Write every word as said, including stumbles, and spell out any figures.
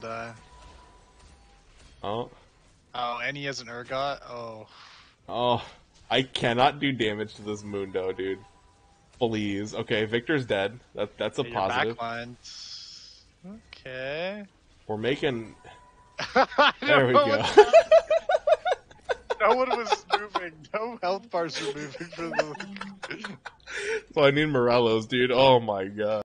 Die. Oh. Oh, and he has an Urgot? Oh. Oh. I cannot do damage to this Mundo, dude. Please. Okay, Victor's dead. That, that's a hey, positive. Backline. Okay. We're making... there we go. No one was moving. No health bars were moving for the... So I need Morellos, dude. Oh my god.